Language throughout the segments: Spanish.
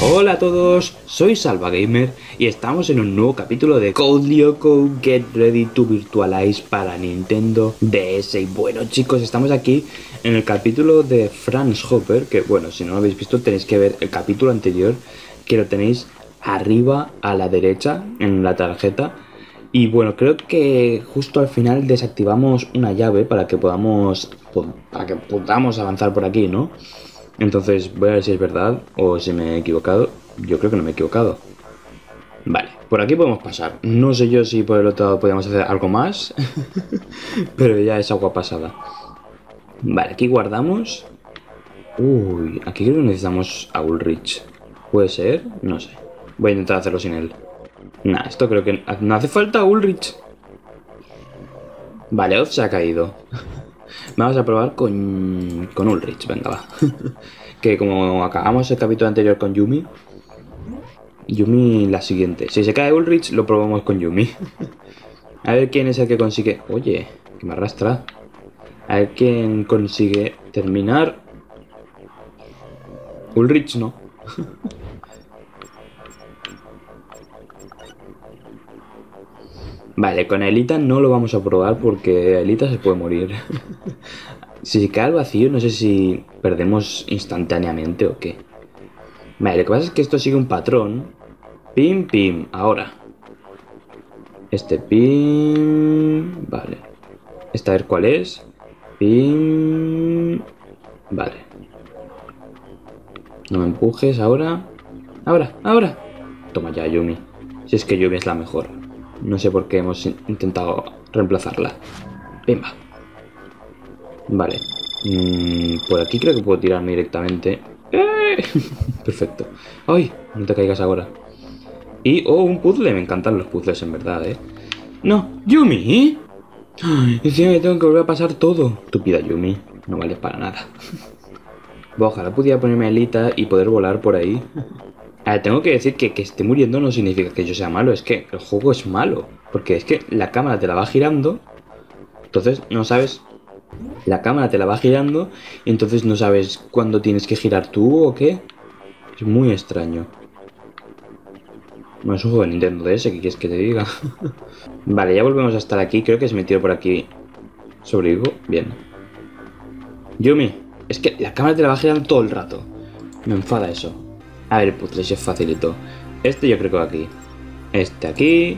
Hola a todos, soy Salva Gamer y estamos en un nuevo capítulo de Code Lyoko Get Ready to Virtualize para Nintendo DS. Y bueno chicos, estamos aquí en el capítulo de Franz Hopper, que bueno, si no lo habéis visto tenéis que ver el capítulo anterior, que lo tenéis arriba a la derecha en la tarjeta. Y bueno, creo que justo al final desactivamos una llave para que podamos avanzar por aquí, ¿no? Entonces voy a ver si es verdad o si me he equivocado. Yo creo que no me he equivocado. Vale, por aquí podemos pasar. No sé yo si por el otro lado podíamos hacer algo más. Pero ya es agua pasada. Vale, aquí guardamos. Uy, aquí creo que necesitamos a Ulrich. ¿Puede ser? No sé. Voy a intentar hacerlo sin él. Nah, esto creo que... no hace falta Ulrich. Vale, Oz se ha caído. Vamos a probar con Ulrich, venga va. Que como acabamos el capítulo anterior con Yumi, la siguiente. Si se cae Ulrich, lo probamos con Yumi. A ver quién es el que consigue... Oye, que me arrastra. A ver quién consigue terminar. Ulrich no. Vale, con Aelita no lo vamos a probar porque Aelita se puede morir. Si se cae al vacío, no sé si perdemos instantáneamente o qué. Vale, lo que pasa es que esto sigue un patrón. Pim, pim, ahora. Este pim... Vale. Esta a ver cuál es. Pim... Vale. No me empujes, ahora. Ahora, ahora. Toma ya, Yumi. Si es que Yumi es la mejor. No sé por qué hemos intentado reemplazarla. Venga. Vale. Por aquí creo que puedo tirarme directamente. ¡Eh! Perfecto. ¡Ay! No te caigas ahora. Y, oh, un puzzle. Me encantan los puzzles, en verdad, ¿eh? ¡No! ¡Yumi! ¡Ay! Encima me tengo que volver a pasar todo. Estúpida Yumi. No vales para nada. Ojalá pudiera ponerme Aelita y poder volar por ahí. Ahora, tengo que decir que esté muriendo no significa que yo sea malo, es que el juego es malo. Porque es que la cámara te la va girando, entonces no sabes... La cámara te la va girando y entonces no sabes cuándo tienes que girar tú o qué. Es muy extraño. Bueno, es un juego de Nintendo DS, ¿qué quieres que te diga? Vale, ya volvemos a estar aquí, creo que si me tiro por aquí sobrevivo, bien. Yumi, es que la cámara te la va girando todo el rato. Me enfada eso. A ver, el puzzle se facilitó. Este yo creo que va aquí. Este aquí.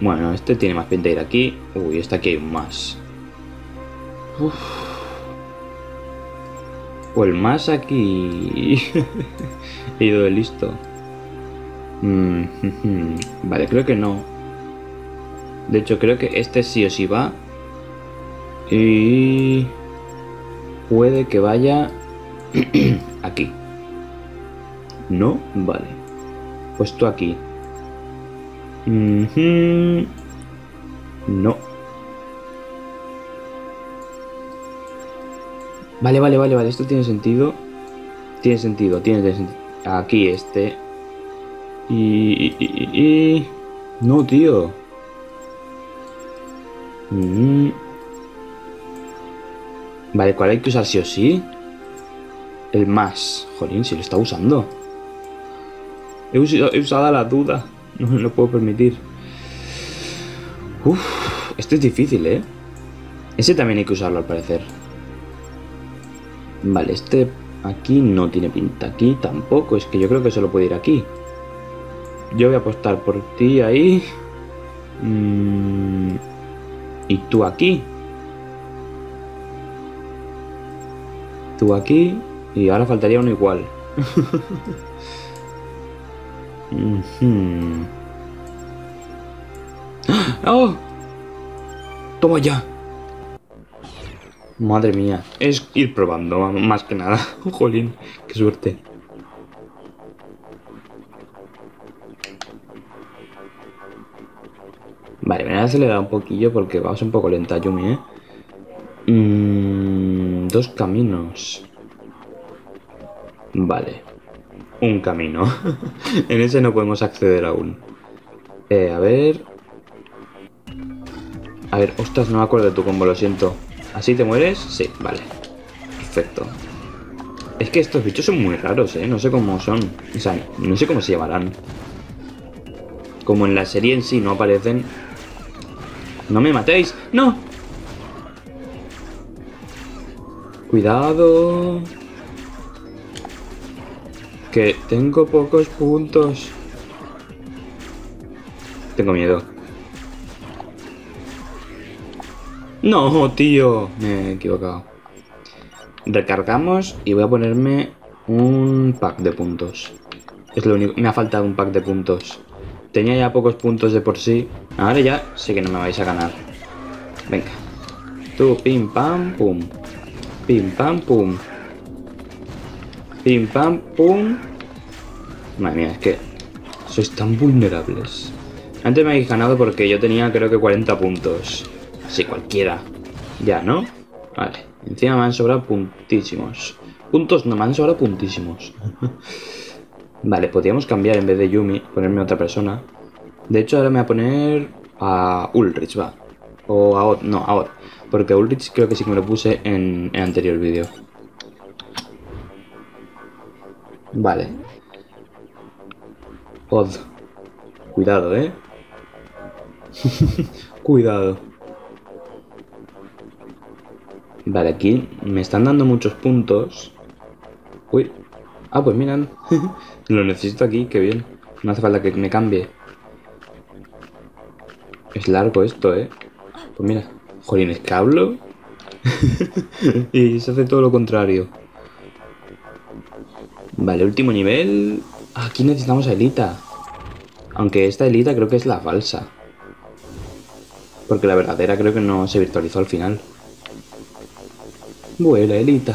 Bueno, este tiene más pinta de ir aquí. Uy, este aquí hay más. Uf. O el más aquí. He ido de listo. Vale, creo que no. De hecho, creo que este sí o sí va. Y... puede que vaya... aquí. ¿No? Vale. Puesto aquí. No. Vale, vale, vale, vale. Esto tiene sentido. Tiene sentido, tiene sentido. Aquí este. Y... No, tío. Vale, ¿cuál hay que usar sí o sí? El más. Jolín, si lo está usando. He usado la duda. No me lo puedo permitir. Uff, este es difícil, ¿eh? Ese también hay que usarlo, al parecer. Vale, este aquí no tiene pinta. Aquí tampoco. Es que yo creo que solo puede ir aquí. Yo voy a apostar por ti ahí. Y tú aquí. Tú aquí. Y ahora faltaría uno igual. ¡Oh! ¡Toma ya! Madre mía. Es ir probando, más que nada. Jolín, qué suerte. Vale, me voy a acelerar un poquillo porque vamos un poco lenta, Yumi, ¿eh? Dos caminos. Vale, un camino. En ese no podemos acceder aún. A ver. A ver, ostras, no me acuerdo de tu combo, lo siento. ¿Así te mueres? Sí, vale. Perfecto. Es que estos bichos son muy raros, no sé cómo son. O sea, no sé cómo se llamarán. Como en la serie en sí no aparecen. ¡No me matéis! ¡No! Cuidado, que tengo pocos puntos. Tengo miedo. No, tío, me he equivocado. Recargamos y voy a ponerme un pack de puntos. Es lo único, me ha faltado un pack de puntos. Tenía ya pocos puntos de por sí. Ahora ya sé que no me vais a ganar. Venga. Tú, pim, pam, pum. Pim, pam, pum. Pim, pam, pum. Madre mía, es que sois tan vulnerables. Antes me habéis ganado porque yo tenía creo que 40 puntos. Así cualquiera. Ya, ¿no? Vale. Encima me han sobrado puntísimos. Puntos no, me han sobrado puntísimos. Vale, podríamos cambiar en vez de Yumi, ponerme otra persona. De hecho, ahora me voy a poner a Ulrich, va. O a Oz, no, a Oz. Porque a Ulrich creo que sí que me lo puse en el anterior vídeo. Vale. Oz. Cuidado, ¿eh? Cuidado. Vale, aquí me están dando muchos puntos. Uy. Ah, pues mirad. Lo necesito aquí, qué bien. No hace falta que me cambie. Es largo esto, ¿eh? Pues mira. Jolín, es que hablo. Y se hace todo lo contrario. Vale, último nivel. Aquí necesitamos a Aelita. Aunque esta Aelita creo que es la falsa. Porque la verdadera creo que no se virtualizó al final. Vuela, Aelita.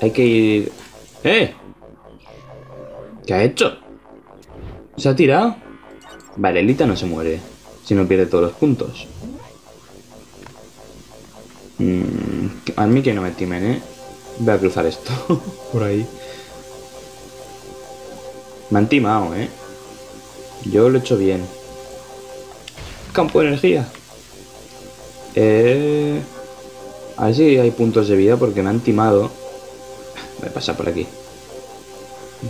Hay que ir... ¡Eh! ¿Qué ha hecho? ¿Se ha tirado? Vale, Aelita no se muere. Si no pierde todos los puntos. A mí que no me timen, ¿eh? Voy a cruzar esto por ahí. Me han timado, ¿eh? Yo lo he hecho bien. Campo de energía. A ver si hay puntos de vida porque me han timado. Voy a pasar por aquí.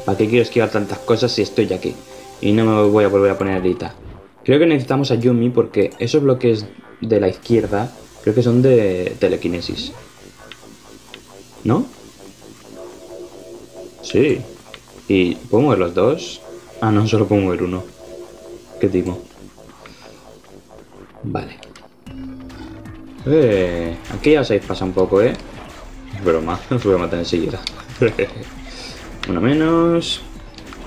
¿Para qué quiero esquivar tantas cosas si estoy aquí? Y no me voy a volver a poner ahorita. Creo que necesitamos a Yumi porque esos bloques de la izquierda... creo que son de telequinesis. ¿No? Sí. ¿Y puedo mover los dos? Ah, no, solo puedo mover uno. Qué timo. Vale. Aquí ya se pasa un poco, ¿eh? Es broma, os voy a matar enseguida. Uno menos.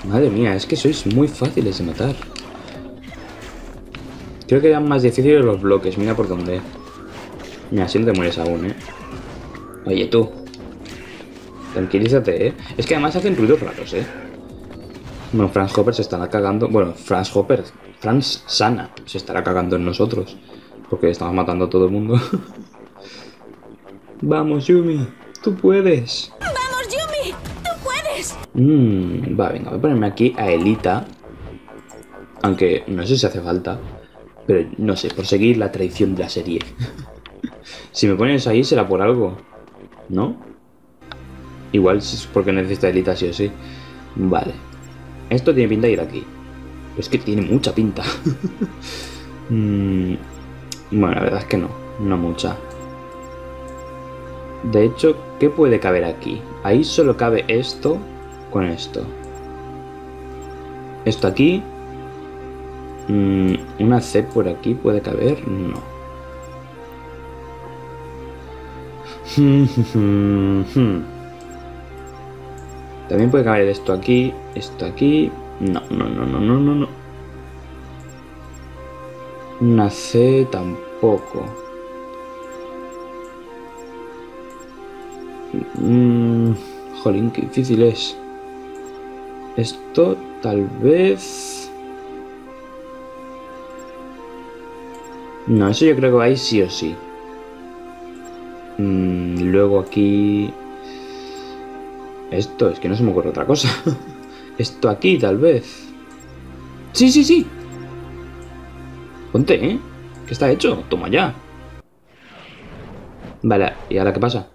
Madre mía, es que sois muy fáciles de matar. Creo que eran más difíciles los bloques, mira por dónde. Mira, si no te mueres aún, ¿eh? Oye, tú. Tranquilízate, ¿eh? Es que además hacen ruidos raros, ¿eh? Bueno, Franz Hopper se estará cagando... bueno, Franz Hopper... Franz Sana se estará cagando en nosotros. Porque estamos matando a todo el mundo. Vamos, Yumi. Tú puedes. Vamos, Yumi. Tú puedes. Va, venga. Voy a ponerme aquí a Aelita. Aunque no sé si hace falta. Pero no sé, por seguir la tradición de la serie. Si me pones ahí será por algo, ¿no? Igual es porque necesita Aelita sí o sí. Vale. Esto tiene pinta de ir aquí. Pero es que tiene mucha pinta. Bueno, la verdad es que no. No mucha. De hecho, ¿qué puede caber aquí? Ahí solo cabe esto con esto. Esto aquí. ¿Una C por aquí puede caber? No. También puede caber esto aquí... no, no, no, no, no, no, no. Una C tampoco. Jolín, qué difícil es. Esto tal vez... no, eso yo creo que va ahí sí o sí. Luego aquí... esto, es que no se me ocurre otra cosa. Esto aquí, tal vez. ¡Sí, sí, sí! Ponte, ¿eh? ¿Qué está hecho? Toma ya. Vale, ¿y ahora qué pasa?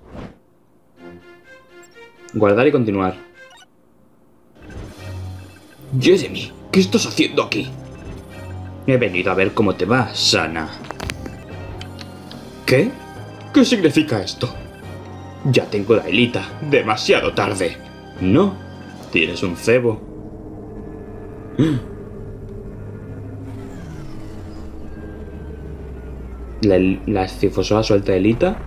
Guardar y continuar. Jeremy, ¿qué estás haciendo aquí? He venido a ver cómo te va, Sana. ¿Qué? ¿Qué significa esto? Ya tengo la Aelita. Demasiado tarde. No, tienes un cebo. La Scyphozoa suelta Aelita.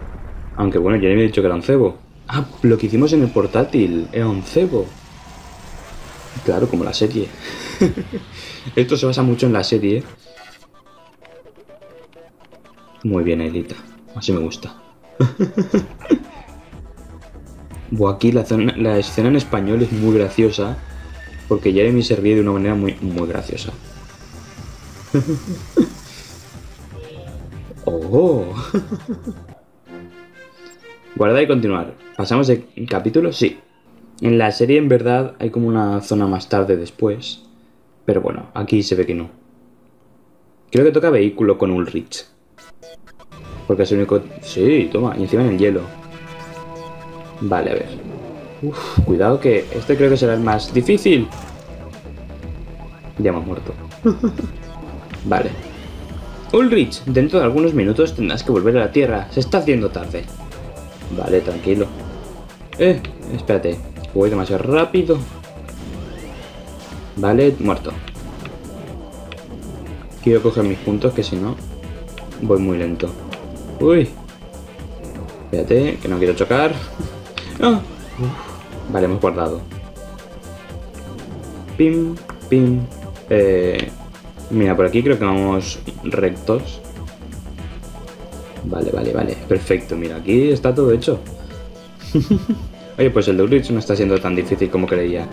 Aunque bueno, ya me he dicho que era un cebo. Ah, lo que hicimos en el portátil era un cebo. Claro, como la serie. Esto se basa mucho en la serie. Muy bien, Aelita. Así me gusta. Bueno, aquí la escena en español es muy graciosa. Porque Jeremy se ríe de una manera muy, muy graciosa. ¡Oh! Guardar y continuar. ¿Pasamos de capítulo? Sí. En la serie, en verdad, hay como una zona más tarde después. Pero bueno, aquí se ve que no. Creo que toca vehículo con Ulrich. Porque es el único... Sí, toma, y encima en el hielo. Vale, a ver. Uf, cuidado que este creo que será el más difícil. Ya hemos muerto. Vale. Ulrich, dentro de algunos minutos tendrás que volver a la Tierra. Se está haciendo tarde. Vale, tranquilo. Espérate. Voy demasiado rápido. Vale, muerto. Quiero coger mis puntos, que si no... Voy muy lento. Uy. Espérate, que no quiero chocar. ¡Ah! Vale, hemos guardado. Pim, pim. Mira, por aquí creo que vamos rectos. Vale, vale, vale. Perfecto, mira, aquí está todo hecho. Oye, pues el de Ulrich no está siendo tan difícil como creía.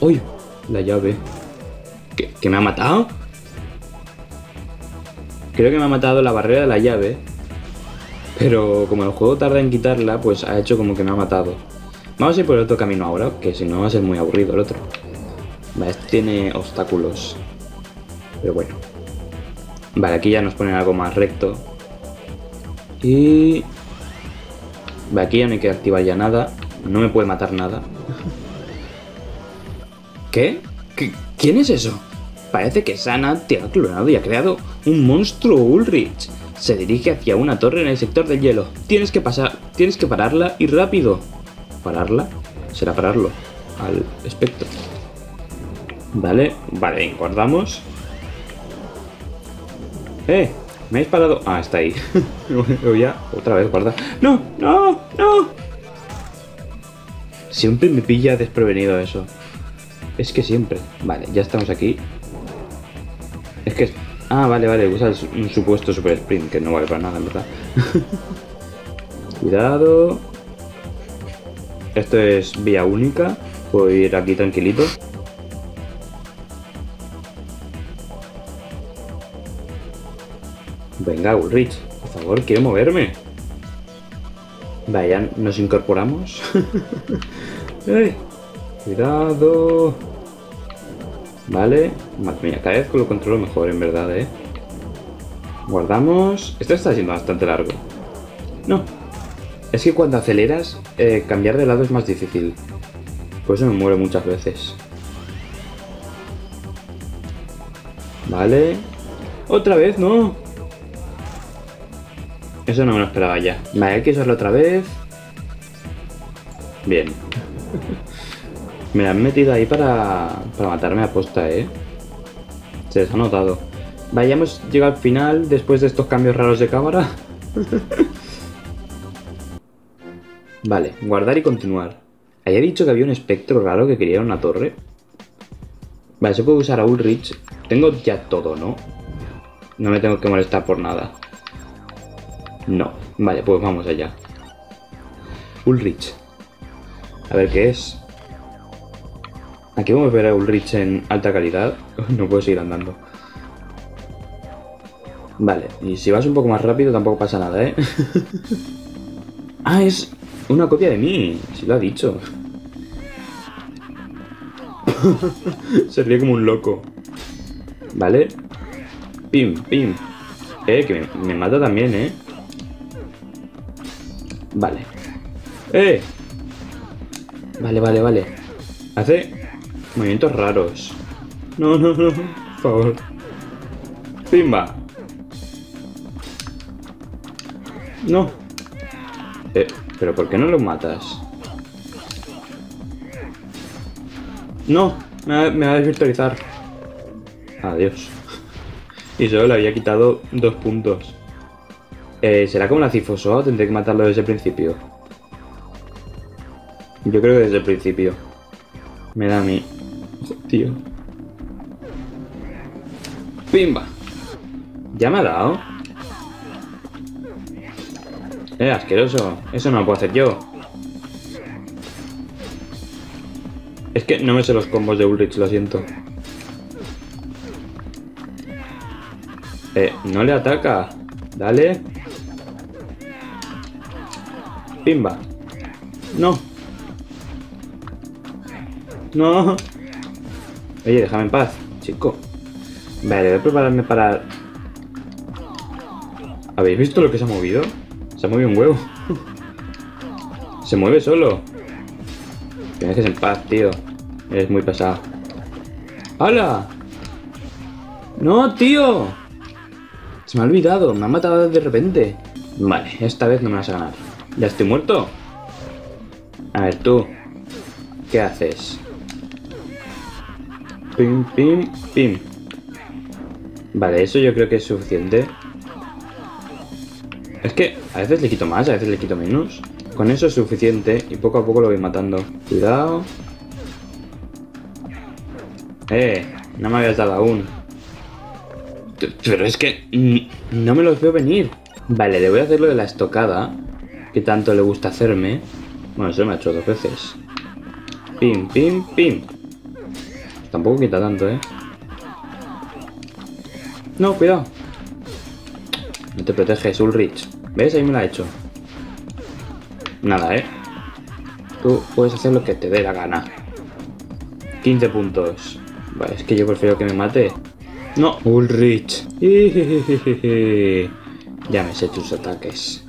¡Uy! La llave. ¿Que me ha matado? Creo que me ha matado la barrera de la llave. Pero como el juego tarda en quitarla, pues ha hecho como que me ha matado. Vamos a ir por el otro camino ahora, que si no va a ser muy aburrido el otro. Vale, este tiene obstáculos. Pero bueno. Vale, aquí ya nos ponen algo más recto. Y... Vale, aquí ya no hay que activar ya nada. No me puede matar nada. ¿Qué? ¿Quién es eso? Parece que XANA te ha clonado y ha creado un monstruo. Ulrich se dirige hacia una torre en el sector del hielo. Tienes que pararla y rápido. ¿Pararla? Será pararlo al espectro. Vale, vale, guardamos. ¿Me habéis parado? Ah, está ahí. Ya, otra vez, guarda. ¡No! ¡No! ¡No! Siempre me pilla desprevenido eso. Es que siempre. Vale, ya estamos aquí. Es que... Ah, vale, vale. Usa un supuesto super sprint, que no vale para nada, en verdad. Cuidado. Esto es vía única. Puedo ir aquí tranquilito. Venga, Ulrich. Por favor, quiero moverme. Vale, ya nos incorporamos. Cuidado. Vale. Madre mía, cada vez que lo controlo mejor, en verdad, Guardamos. Esto está siendo bastante largo. No. Es que cuando aceleras, cambiar de lado es más difícil. Por eso me muero muchas veces. Vale. ¡Otra vez, no! Eso no me lo esperaba ya. Vale, hay que usarlo otra vez. Bien. Me la han metido ahí para matarme a posta, Se les ha notado. Vayamos, llega al final después de estos cambios raros de cámara. Vale, guardar y continuar. Había dicho que había un espectro raro que quería una torre. Vale, se puede usar a Ulrich. Tengo ya todo, ¿no? No me tengo que molestar por nada. No. Vale, pues vamos allá. Ulrich. A ver qué es. Aquí vamos a ver a Ulrich en alta calidad. No puedo seguir andando. Vale, y si vas un poco más rápido tampoco pasa nada, Ah, es una copia de mí. Sí, lo ha dicho. Se ríe como un loco. Vale. Pim, pim. Que me mata también, Vale. Vale, vale, vale. Hace movimientos raros. No, no, no, por favor. Pimba. No. Pero ¿por qué no lo matas? No, me va a desvirtualizar. Adiós. Y solo le había quitado 2 puntos. ¿Será como la Scyphozoa o tendré que matarlo desde el principio? Yo creo que desde el principio. Me da a mí. Tío. ¡Pimba! ¿Ya me ha dado? Asqueroso. Eso no lo puedo hacer yo. Es que no me sé los combos de Ulrich, lo siento. No le ataca. Dale. Pimba. No. No. Oye, déjame en paz, chico. Vale, voy a prepararme para... ¿Habéis visto lo que se ha movido? Se ha movido un huevo. Se mueve solo. Que me dejes en paz, tío. Eres muy pesado. ¡Hala! ¡No, tío! Se me ha olvidado, me ha matado de repente. Vale, esta vez no me vas a ganar. ¿Ya estoy muerto? A ver, tú. ¿Qué haces? Pim, pim, pim. Vale, eso yo creo que es suficiente. Es que a veces le quito más, a veces le quito menos. Con eso es suficiente y poco a poco lo voy matando. Cuidado. No me habías dado aún. Pero es que no me los veo venir. Vale, le voy a hacer lo de la estocada, que tanto le gusta hacerme. Bueno, eso me ha hecho 2 veces. Pim, pim, pim. Tampoco quita tanto, ¿eh? No, cuidado. No te proteges, Ulrich. ¿Ves? Ahí me la ha hecho. Nada, ¿eh? Tú puedes hacer lo que te dé la gana. 15 puntos. Vale, es que yo prefiero que me mate. No, Ulrich. Ya me sé tus ataques.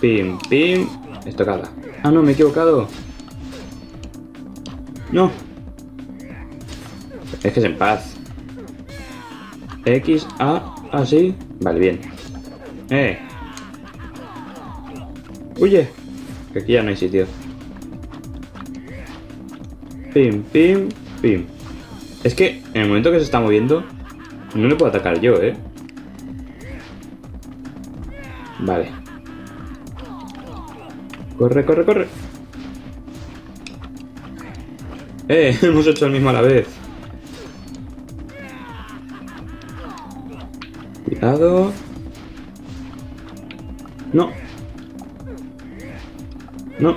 Pim, pim. Estocada. Ah, no, me he equivocado. No. Es que es en paz. X, A, así. Vale, bien. Huye. Que aquí ya no hay sitio. Pim, pim, pim. Es que en el momento que se está moviendo, no le puedo atacar yo, ¿eh? Vale. Corre, corre, corre. Hemos hecho el mismo a la vez. Cuidado. No. No.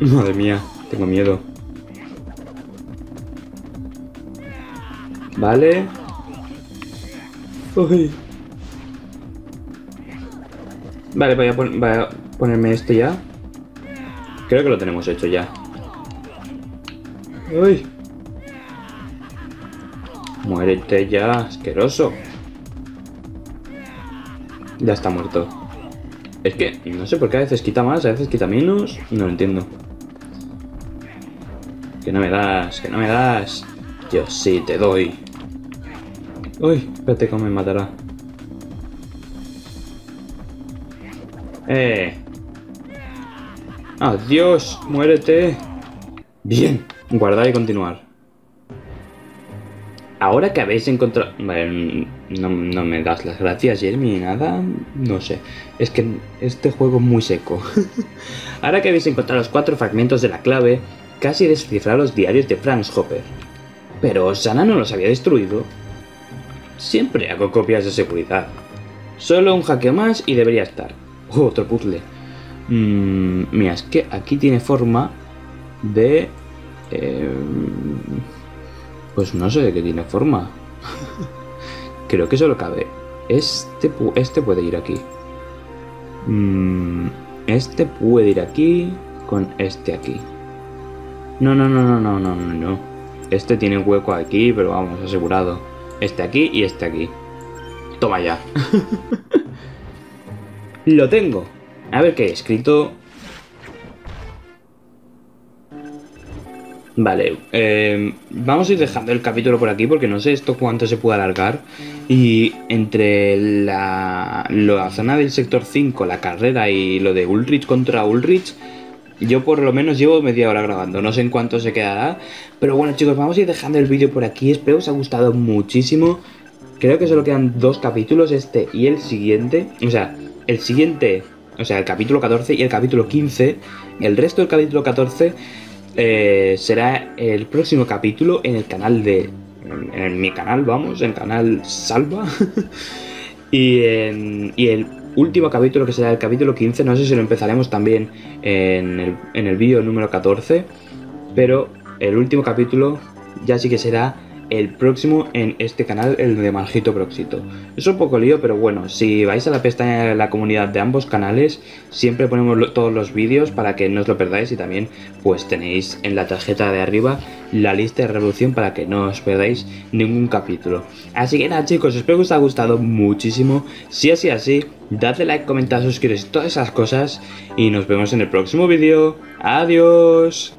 Madre mía, tengo miedo. Vale. Uy. Vale, voy a ponerme este ya. Creo que lo tenemos hecho ya. Uy. Muérete ya, asqueroso. Ya está muerto. Es que no sé por qué a veces quita más, a veces quita menos. No lo entiendo. Que no me das, que no me das. Yo sí te doy. Uy, espérate cómo me matará. Adiós, muérete. Bien, guardar y continuar. Ahora que habéis encontrado... Vale, no me das las gracias, Jeremy, ni nada. No sé, es que este juego es muy seco. Ahora que habéis encontrado los 4 fragmentos de la clave, casi descifrar los diarios de Franz Hopper. Pero Osana no los había destruido. Siempre hago copias de seguridad. Solo un hackeo más y debería estar. Otro puzzle. Mira, es que aquí tiene forma de... pues no sé de qué tiene forma. Creo que solo cabe. Este puede ir aquí. Este puede ir aquí con este aquí. No, no, no, no, no, no, no, no. Este tiene un hueco aquí, pero vamos, asegurado. Este aquí y este aquí. Toma ya. Lo tengo. A ver qué he escrito. Vale, vamos a ir dejando el capítulo por aquí porque no sé esto cuánto se puede alargar. Y entre la zona del sector 5, la carrera y lo de Ulrich contra Ulrich, yo por lo menos llevo media hora grabando, no sé en cuánto se quedará. Pero bueno chicos, vamos a ir dejando el vídeo por aquí, espero os ha gustado muchísimo. Creo que solo quedan dos capítulos, este y el siguiente, el capítulo 14 y el capítulo 15. El resto del capítulo 14 será el próximo capítulo en el canal de... en mi canal, vamos, en el canal Salva. Y el último capítulo, que será el capítulo 15, no sé si lo empezaremos también en el vídeo número 14, pero el último capítulo ya sí que será el próximo en este canal, el de Marjito Broxito. Es un poco lío, pero bueno, si vais a la pestaña de la comunidad de ambos canales, siempre ponemos todos los vídeos para que no os lo perdáis, y también pues tenéis en la tarjeta de arriba la lista de reproducción para que no os perdáis ningún capítulo. Así que nada chicos, espero que os haya gustado muchísimo. Si ha sido así, dadle like, comentad, suscribiros, todas esas cosas, y nos vemos en el próximo vídeo. Adiós.